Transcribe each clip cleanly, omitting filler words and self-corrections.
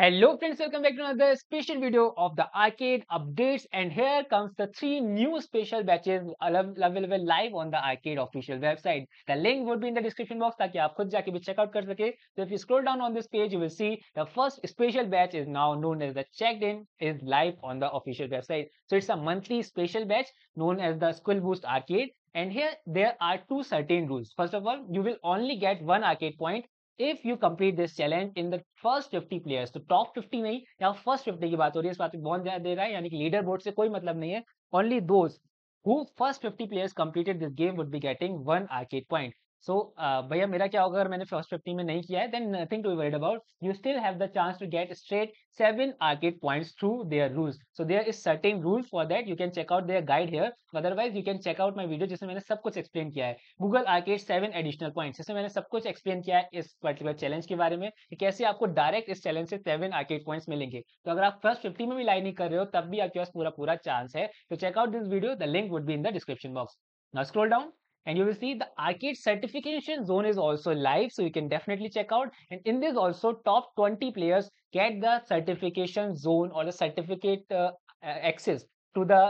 Hello friends, welcome back to another special video of the arcade updates, and here comes the 3 new special batches available live on the arcade official website. The link would be in the description box ताकि आप खुद जाके भी check out कर सके. So if you scroll down on this page, you will see the first special batch is now known as the checked in is live on the official website. So it's a monthly special batch known as the Squillboost Arcade, and here there are 2 certain rules. First of all, you will only get 1 arcade point if you complete this challenge in the first 50 players. तो top 50 नहीं, यहाँ first 50 की बात हो रही है, इस बात पे बहुत ध्यान दे रहा है, यानी कि leader board से कोई मतलब नहीं है. Only those who first 50 players completed this game would be getting 1 arcade point. So भैया मेरा क्या होगा अगर मैंने first 50 में नहीं किया है? Then nothing to be worried about. You still have the chance to get straight 7 arcade points through their rules. So there is certain rules for that. You can check out their guide here. Otherwise you can check out my video जिसमें मैंने सब कुछ explain किया है. Google Arcade 7 additional points जिसमें मैंने सब कुछ एक्सप्लेन किया है इस पर्टिकुलर चैलेंज के बारे में कि कैसे आपको डायरेक्ट इस चैलेंज से 7 आर्केड पॉइंट्स मिलेंगे. तो अगर आप फर्स्ट 50 में भी लाइन नहीं कर रहे हो तब भी आपके पास पूरा चांस है. तो check out this video. The link would be in the description box. Now scroll down and you will see the arcade certification zone is also live, so you can definitely check out. And in this also, top 20 players get the certification zone or the certificate access to the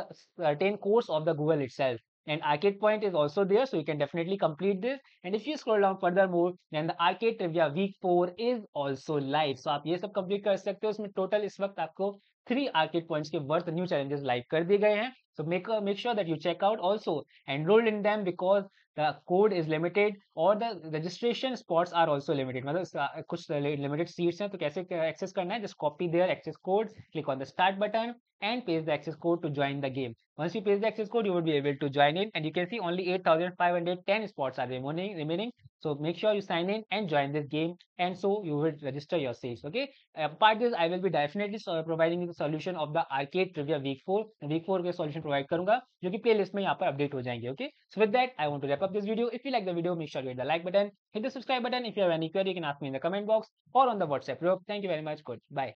certain course of the Google itself. And arcade point is also there, so you can definitely complete this. And if you scroll down furthermore, then the arcade trivia week 4 is also live. So आप ये सब complete कर सकते हो. उसमें total इस वक्त आपको 3 arcade points के worth new challenges live कर दिए गए हैं. So make sure that you check out, also enroll in them because the code is limited or the registration spots are also limited. मतलब कुछ limited seats हैं, तो कैसे access करना है? Just copy their access code, click on the start button and paste the access code to join the game. Once you paste the access code, you would be able to join in, and you can see only 8,510 spots are remaining. So make sure you sign in and join this game, and so you will register your seats. Okay. Apart this, I will be definitely providing the solution of the arcade trivia week 4. Week 4 के solution provide करूँगा, जो कि playlist में यहाँ पर update हो जाएंगे. Okay. So with that, I want to wrap up this video. If you like the video, make sure you hit the like button, hit the subscribe button. If you have any query, you can ask me in the comment box or on the WhatsApp group. Thank you very much. Good. Bye.